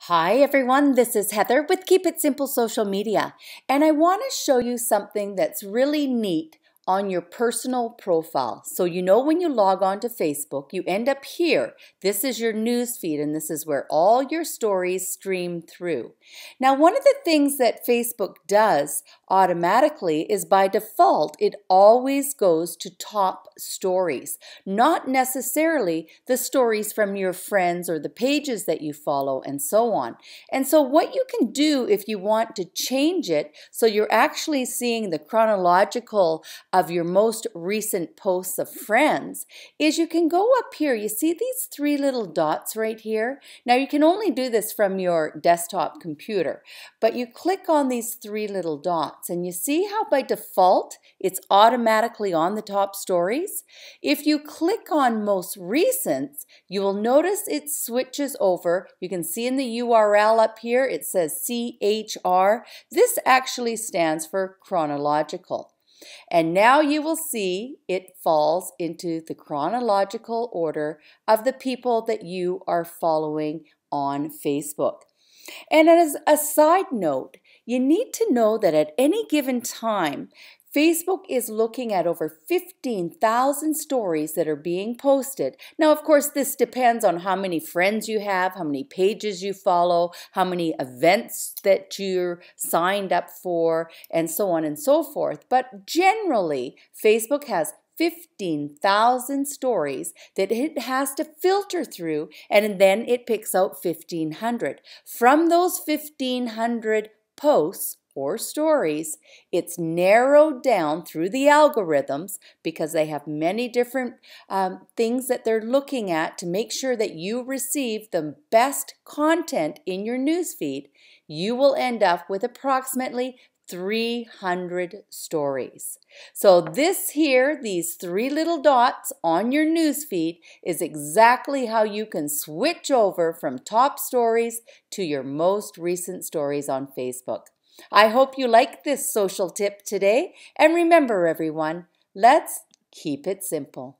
Hi everyone, this is Heather with Keep It Simple Social Media, and I want to show you something that's really neat on your personal profile. So you know when you log on to Facebook, you end up here. This is your news feed, and this is where all your stories stream through. Now, one of the things that Facebook does automatically is by default, it always goes to top stories, not necessarily the stories from your friends or the pages that you follow and so on. And so what you can do if you want to change it so you're actually seeing the chronological of your most recent posts of friends is you can go up here. You see these three little dots right here? Now you can only do this from your desktop computer, but you click on these three little dots and you see how by default it's automatically on the top stories. If you click on most recent, you will notice it switches over. You can see in the URL up here it says CHR. This actually stands for chronological. And now you will see it falls into the chronological order of the people that you are following on Facebook. And as a side note, you need to know that at any given time, Facebook is looking at over 15,000 stories that are being posted. Now, of course, this depends on how many friends you have, how many pages you follow, how many events that you're signed up for, and so on and so forth. But generally, Facebook has 15,000 stories that it has to filter through, and then it picks out 1,500. From those 1,500 posts, or stories, it's narrowed down through the algorithms because they have many different things that they're looking at to make sure that you receive the best content in your newsfeed. You will end up with approximately 300 stories. So this here, these three little dots on your newsfeed is exactly how you can switch over from top stories to your most recent stories on Facebook. I hope you like this social tip today, and remember everyone, let's keep it simple.